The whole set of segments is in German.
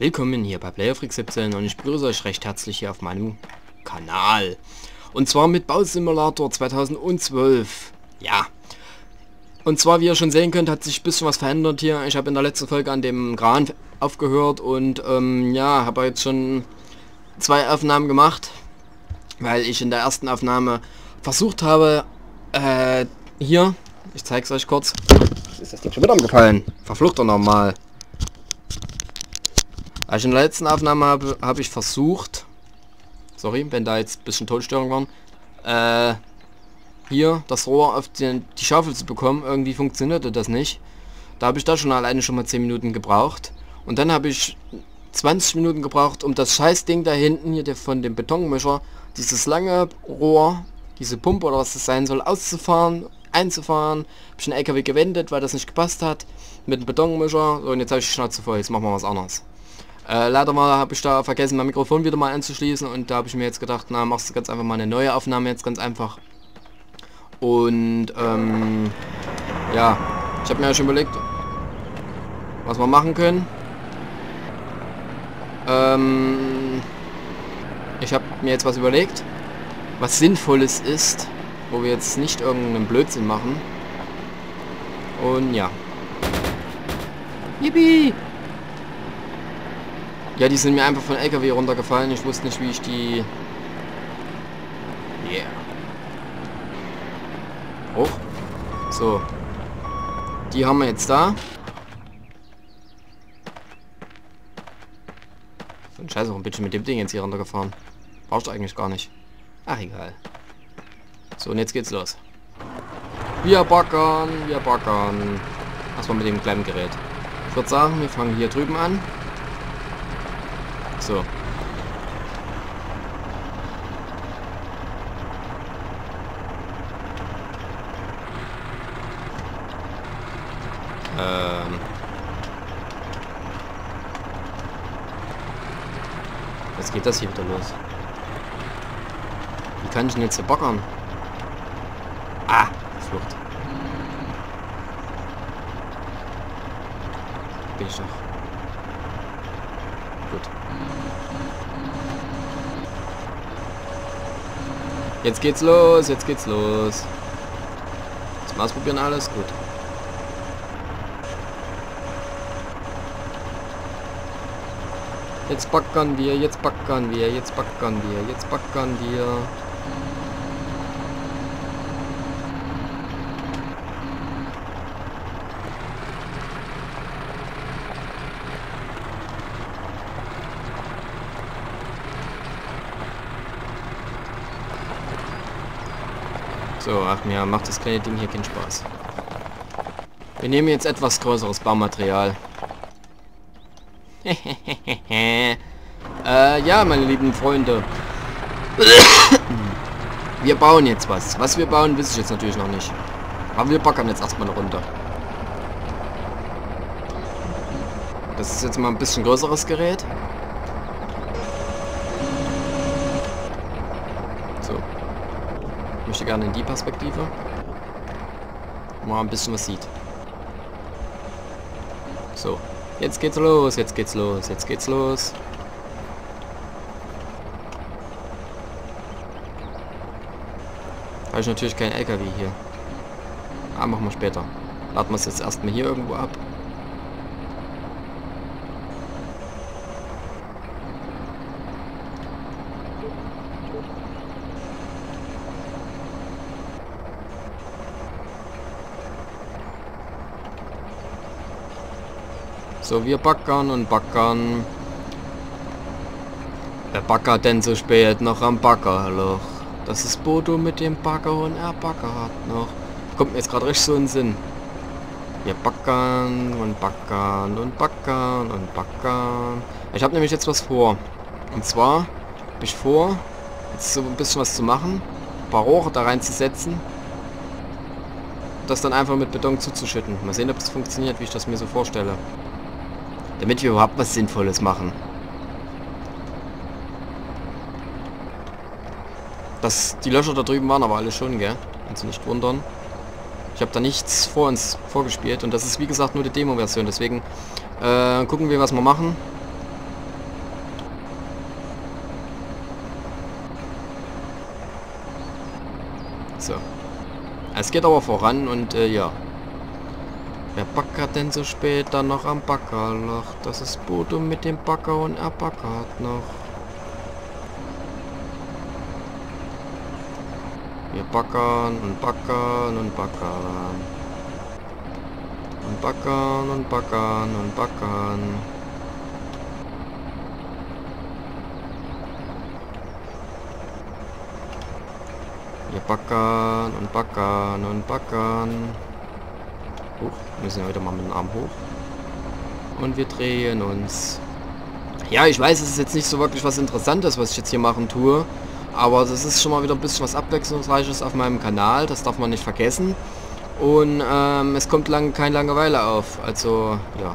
Willkommen hier bei PlayerFreak17 und ich begrüße euch recht herzlich hier auf meinem Kanal. Und zwar mit Bausimulator 2012. Ja. Und zwar, wie ihr schon sehen könnt, hat sich ein bisschen was verändert hier. Ich habe in der letzten Folge an dem Kran aufgehört und ja, habe jetzt schon zwei Aufnahmen gemacht, weil ich in der ersten Aufnahme versucht habe, hier, ich zeige es euch kurz. Ist das Ding schon wieder umgefallen? Verflucht doch nochmal. Also in der letzten Aufnahme habe ich versucht, sorry, wenn da jetzt ein bisschen Tonstörungen waren, hier das Rohr auf die Schaufel zu bekommen, irgendwie funktionierte das nicht. Da habe ich da schon mal 10 Minuten gebraucht. Und dann habe ich 20 Minuten gebraucht, um das Scheißding da hinten, hier von dem Betonmischer, dieses lange Rohr, diese Pumpe oder was das sein soll, auszufahren, einzufahren. Habe ich einen LKW gewendet, weil das nicht gepasst hat, mit dem Betonmischer. So, und jetzt habe ich die Schnauze voll, jetzt machen wir was anderes. Leider habe ich da vergessen, mein Mikrofon wieder mal anzuschließen und da habe ich mir jetzt gedacht, na, machst du ganz einfach mal eine neue Aufnahme jetzt ganz einfach. Und ja, ich habe mir ja schon überlegt, was wir machen können. Ich habe mir jetzt was überlegt, was Sinnvolles ist, wo wir jetzt nicht irgendeinen Blödsinn machen. Und ja. Yippie! Ja, die sind mir einfach von LKW runtergefallen. Ich wusste nicht, wie ich die... Yeah. Hoch. So. Die haben wir jetzt da. So ein Scheiß, warum bin ich mit dem Ding jetzt hier runtergefahren? Brauchst du eigentlich gar nicht. Ach, egal. So, und jetzt geht's los. Wir backern, wir backern. Erstmal mit dem kleinen Gerät. Ich würde sagen, wir fangen hier drüben an. So. Jetzt geht das hier wieder los. Wie kann ich denn jetzt hier bockern? Ah, Flucht. Bin ich noch. Gut. Jetzt geht's los, jetzt geht's los. Zum Ausprobieren alles gut. Jetzt backern wir, jetzt backern wir, jetzt backern wir, jetzt backern wir. So, ach, mir macht das kleine Ding hier keinen Spaß. Wir nehmen jetzt etwas größeres Baumaterial. Ja, meine lieben Freunde. Wir bauen jetzt was. Was wir bauen, wüsste ich jetzt natürlich noch nicht. Aber wir backern jetzt erstmal eine Runde. Das ist jetzt mal ein bisschen größeres Gerät. Ich möchte gerne in die Perspektive, wo man ein bisschen was sieht. So, jetzt geht's los, jetzt geht's los, jetzt geht's los. Da habe ich natürlich keinen LKW hier. Ah, machen wir später. Laden wir es jetzt erstmal hier irgendwo ab. So, wir backern und backern. Wer backert denn so spät noch am Backerloch? Das ist Bodo mit dem Backer und er backert noch. Kommt mir jetzt gerade richtig so in den Sinn. Wir backern und backern und backern und backern. Ich habe nämlich jetzt was vor. Und zwar habe ich vor, jetzt so ein bisschen was zu machen. Ein paar Rohre da reinzusetzen. Das dann einfach mit Beton zuzuschütten. Mal sehen, ob es funktioniert, wie ich das mir so vorstelle. Damit wir überhaupt was Sinnvolles machen. Die Löcher da drüben waren aber alle schon, gell? Kannst du nicht wundern. Ich habe da nichts vorgespielt und das ist wie gesagt nur die Demo-Version. Deswegen gucken wir, was wir machen. Es geht aber voran und ja. Wer backert denn so spät dann noch am Backerloch? Das ist Bodo mit dem Backer und er backert noch. Wir backern und backern und backern. Und backern und backern und backern. Wir backern und backern und backern. Hoch, müssen wir wieder mal mit dem Arm hoch. Und wir drehen uns. Ja, ich weiß, es ist jetzt nicht so wirklich was Interessantes, was ich jetzt hier machen tue. Aber das ist schon mal wieder ein bisschen was Abwechslungsreiches auf meinem Kanal. Das darf man nicht vergessen. Und es kommt keine Langeweile auf. Also, ja.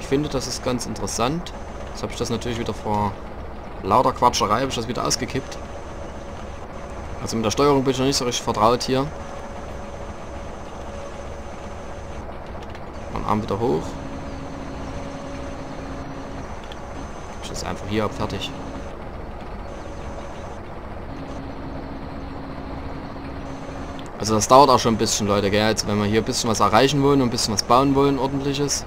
Ich finde, das ist ganz interessant. Jetzt habe ich das natürlich wieder vor lauter Quatscherei, habe ich das wieder ausgekippt. Also mit der Steuerung bin ich noch nicht so richtig vertraut hier. Mein Arm wieder hoch. Ich das einfach hier ab, fertig. Also das dauert auch schon ein bisschen, Leute, gell? Jetzt, wenn wir hier ein bisschen was erreichen wollen und ein bisschen was bauen wollen, ordentliches.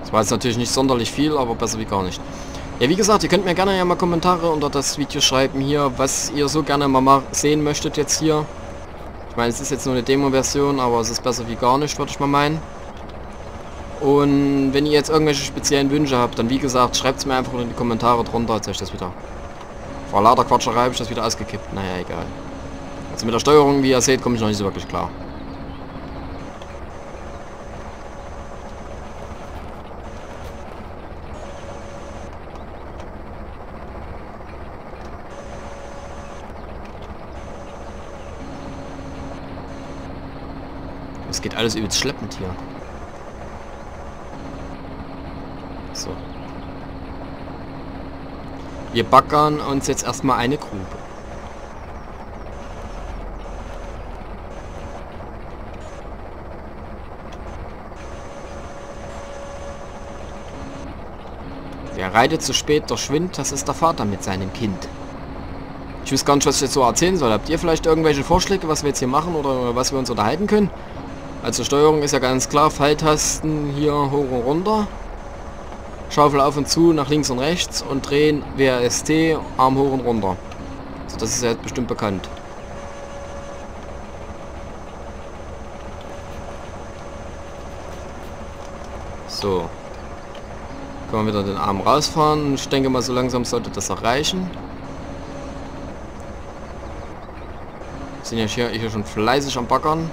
Das war jetzt natürlich nicht sonderlich viel, aber besser wie gar nicht. Ja, wie gesagt, ihr könnt mir gerne ja mal Kommentare unter das Video schreiben hier, was ihr so gerne mal sehen möchtet jetzt hier. Ich meine, es ist jetzt nur eine Demo-Version, aber es ist besser wie gar nicht, würde ich mal meinen. Und wenn ihr jetzt irgendwelche speziellen Wünsche habt, dann wie gesagt, schreibt es mir einfach in die Kommentare drunter. Jetzt habe ich das wieder... Vor lauter Quatscherei habe ich das wieder ausgekippt. Naja, egal. Also mit der Steuerung, wie ihr seht, komme ich noch nicht so wirklich klar. Es geht alles übelst schleppend hier. So. Wir backern uns jetzt erstmal eine Grube. Wer reitet zu spät durch Wind, das ist der Vater mit seinem Kind. Ich weiß gar nicht, was ich jetzt so erzählen soll. Habt ihr vielleicht irgendwelche Vorschläge, was wir jetzt hier machen oder was wir uns unterhalten können? Also Steuerung ist ja ganz klar, Pfeiltasten hier hoch und runter, Schaufel auf und zu, nach links und rechts und drehen, WAST, Arm hoch und runter. Also das ist ja jetzt bestimmt bekannt. So, können wir wieder den Arm rausfahren. Ich denke mal, so langsam sollte das erreichen. Sind ja hier schon fleißig am Backern.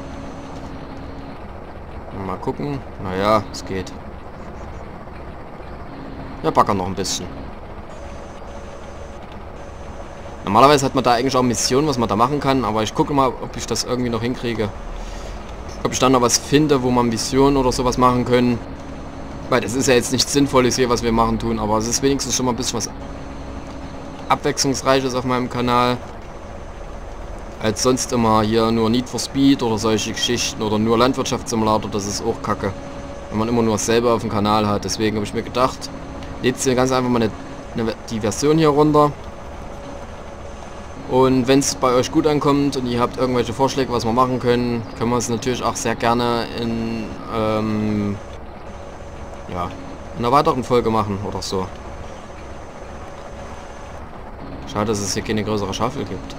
Mal gucken. Naja, es geht. Wir backern noch ein bisschen. Normalerweise hat man da eigentlich auch Missionen, was man da machen kann, aber ich gucke mal, ob ich das irgendwie noch hinkriege. Ob ich dann noch was finde, wo man Missionen oder sowas machen können. Weil das ist ja jetzt nichts Sinnvolles hier, was wir machen tun, aber es ist wenigstens schon mal ein bisschen was Abwechslungsreiches auf meinem Kanal. Als sonst immer hier nur Need for Speed oder solche Geschichten oder nur Landwirtschaftssimulator, das ist auch kacke. Wenn man immer nur dasselbe auf dem Kanal hat. Deswegen habe ich mir gedacht, lädst hier ganz einfach mal die Version hier runter. Und wenn es bei euch gut ankommt und ihr habt irgendwelche Vorschläge, was wir machen können, können wir es natürlich auch sehr gerne in, ja, in einer weiteren Folge machen oder so. Schade, dass es hier keine größere Schaufel gibt.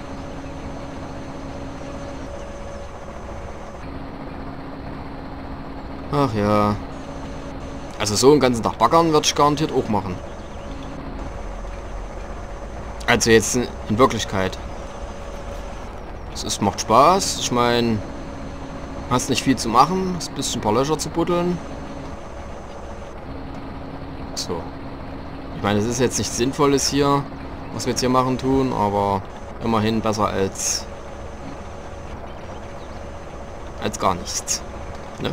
Ach ja. Also so einen ganzen Tag backern werde ich garantiert auch machen. Also jetzt in Wirklichkeit. Es macht Spaß. Ich meine, hast nicht viel zu machen. Ist ein bisschen ein paar Löcher zu buddeln. So. Ich meine, es ist jetzt nichts Sinnvolles hier, was wir jetzt hier machen tun, aber immerhin besser als gar nichts. Ne?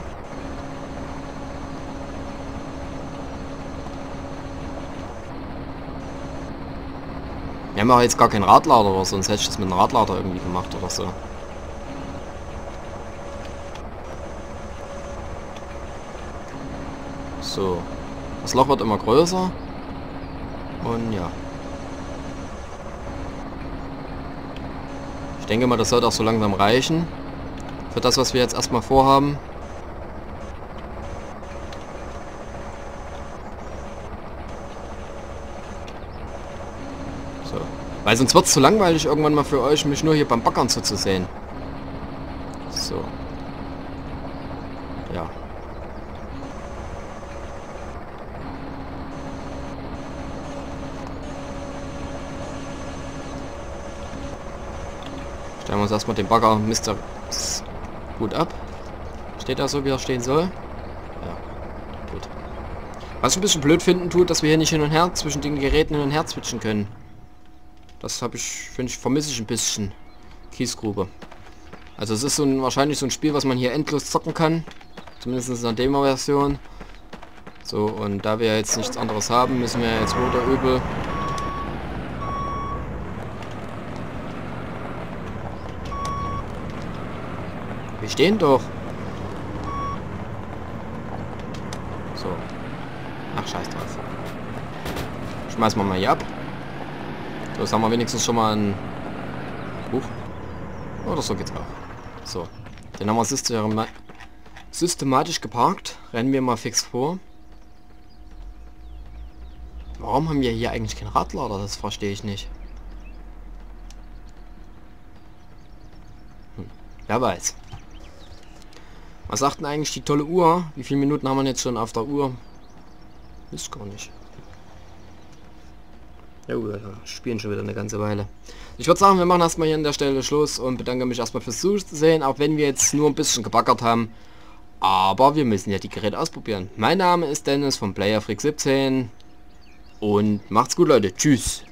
Wir haben ja jetzt gar keinen Radlader, oder sonst hätte ich das mit einem Radlader irgendwie gemacht oder so. So, das Loch wird immer größer. Und ja. Ich denke mal, das sollte auch so langsam reichen. Für das, was wir jetzt erstmal vorhaben. So. Weil sonst wird es zu langweilig irgendwann mal für euch, mich nur hier beim Backern zuzusehen. So. Ja. Stellen wir uns erstmal den Bagger Mr. gut ab. Steht da so, wie er stehen soll? Ja, gut. Was ich ein bisschen blöd finden tut, dass wir hier nicht hin und her zwischen den Geräten hin und her switchen können. Das habe ich, finde ich, vermisse ich ein bisschen. Kiesgrube. Also es ist so ein, wahrscheinlich so ein Spiel, was man hier endlos zocken kann. Zumindest in der Demo-Version. So, und da wir jetzt nichts anderes haben, müssen wir jetzt wohl oder übel... Wir stehen doch. So. Ach, scheiß drauf. Schmeißen wir mal hier ab. So, jetzt haben wir wenigstens schon mal ein Buch. Oder so geht's auch. So. Den haben wir systematisch geparkt. Rennen wir mal fix vor. Warum haben wir hier eigentlich keinen Radlader? Das verstehe ich nicht. Wer weiß. Was sagt denn eigentlich die tolle Uhr? Wie viele Minuten haben wir jetzt schon auf der Uhr? Ist gar nicht. Ja, wir spielen schon wieder eine ganze Weile. Ich würde sagen, wir machen erstmal hier an der Stelle Schluss und bedanke mich erstmal fürs Zusehen, auch wenn wir jetzt nur ein bisschen gebackert haben. Aber wir müssen ja die Geräte ausprobieren. Mein Name ist Dennis von PlayerFreak17 und macht's gut, Leute. Tschüss.